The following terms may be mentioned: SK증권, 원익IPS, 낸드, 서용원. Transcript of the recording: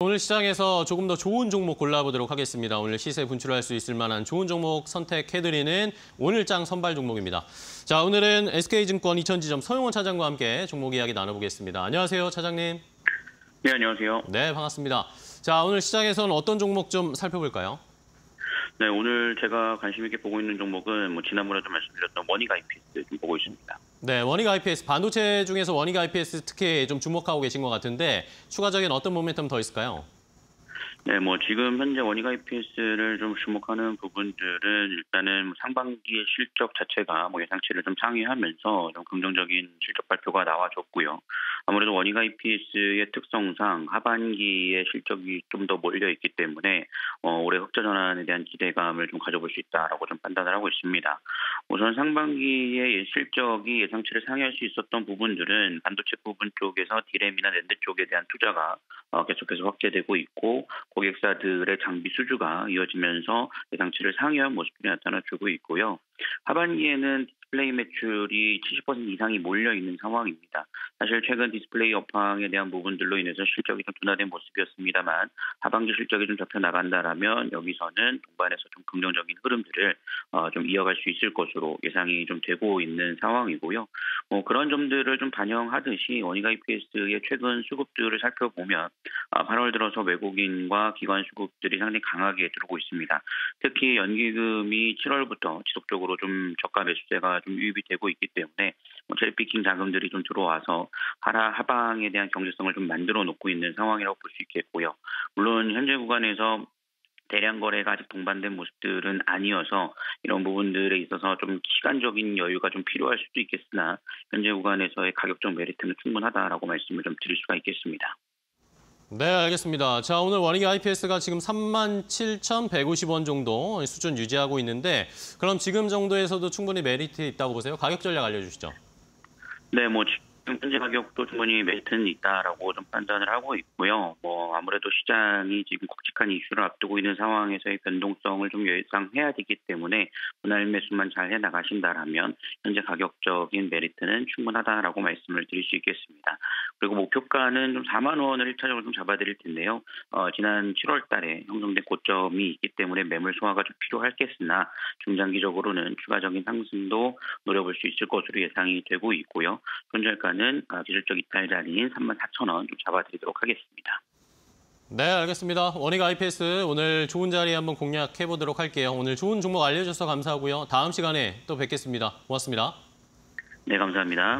오늘 시장에서 조금 더 좋은 종목 골라보도록 하겠습니다. 오늘 시세 분출할 수 있을 만한 좋은 종목 선택해드리는 오늘장 선발 종목입니다. 자, 오늘은 SK증권 이천지점 서용원 차장과 함께 종목 이야기 나눠보겠습니다. 안녕하세요, 차장님. 네, 안녕하세요. 네, 반갑습니다. 자, 오늘 시장에서는 어떤 종목 좀 살펴볼까요? 네, 오늘 제가 관심 있게 보고 있는 종목은 지난번에 좀 말씀드렸던 원익IPS 좀 보고 있습니다. 네, 원익IPS 반도체 중에서 원익IPS 특히 좀 주목하고 계신 것 같은데 추가적인 어떤 모멘텀 더 있을까요? 네, 지금 현재 원익IPS를 좀 주목하는 부분들은 일단은 상반기의 실적 자체가 예상치를 좀 상회하면서 좀 긍정적인 실적 발표가 나와줬고요. 아무래도 원익IPS의 특성상 하반기에 실적이 좀 더 몰려 있기 때문에 올해 흑자 전환에 대한 기대감을 좀 가져볼 수 있다라고 좀 판단을 하고 있습니다. 우선 상반기에 실적이 예상치를 상회할 수 있었던 부분들은 반도체 부분 쪽에서 디램이나 낸드 쪽에 대한 투자가 계속해서 확대되고 있고 고객사들의 장비 수주가 이어지면서 예상치를 상회한 모습이 나타나주고 있고요. 하반기에는 디스플레이 매출이 70% 이상이 몰려있는 상황입니다. 사실 최근 디스플레이 업황에 대한 부분들로 인해서 실적이 좀 둔화된 모습이었습니다만 하반기 실적이 좀 잡혀나간다라면 여기서는 동반해서 좀 긍정적인 흐름들을 좀 이어갈 수 있을 것으로 예상이 좀 되고 있는 상황이고요. 그런 점들을 좀 반영하듯이 원익IPS의 최근 수급들을 살펴보면 8월 들어서 외국인과 기관 수급들이 상당히 강하게 들어오고 있습니다. 특히 연기금이 7월부터 지속적으로 좀 저가 매수세가 좀 유입이 되고 있기 때문에 첼피킹 자금들이 좀 들어와서 하방에 대한 경제성을 좀 만들어 놓고 있는 상황이라고 볼 수 있겠고요. 물론 현재 구간에서 대량 거래가 아직 동반된 모습들은 아니어서 이런 부분들에 있어서 좀 시간적인 여유가 좀 필요할 수도 있겠으나 현재 구간에서의 가격적 메리트는 충분하다라고 말씀을 좀 드릴 수가 있겠습니다. 네, 알겠습니다. 자, 오늘 원익IPS가 지금 37,150원 정도 수준 유지하고 있는데 그럼 지금 정도에서도 충분히 메리트 있다고 보세요? 가격 전략 알려주시죠. 네, 지금 현재 가격도 충분히 메리트는 있다라고 좀 판단을 하고 있고요. 아무래도 시장이 지금 굵직한 이슈를 앞두고 있는 상황에서의 변동성을 좀 예상해야 되기 때문에 분할 매수만 잘 해나가신다라면 현재 가격적인 메리트는 충분하다라고 말씀을 드릴 수 있겠습니다. 그리고 목표가는 좀 4만 원을 1차적으로 좀 잡아드릴 텐데요. 지난 7월 달에 형성된 고점이 있기 때문에 매물 소화가 좀 필요하겠으나 중장기적으로는 추가적인 상승도 노려볼 수 있을 것으로 예상이 되고 있고요. 손절가는 기술적 이탈 자리인 3만 4천 원 좀 잡아드리도록 하겠습니다. 네, 알겠습니다. 원익IPS 오늘 좋은 자리 한번 공략해보도록 할게요. 오늘 좋은 종목 알려주셔서 감사하고요. 다음 시간에 또 뵙겠습니다. 고맙습니다. 네, 감사합니다.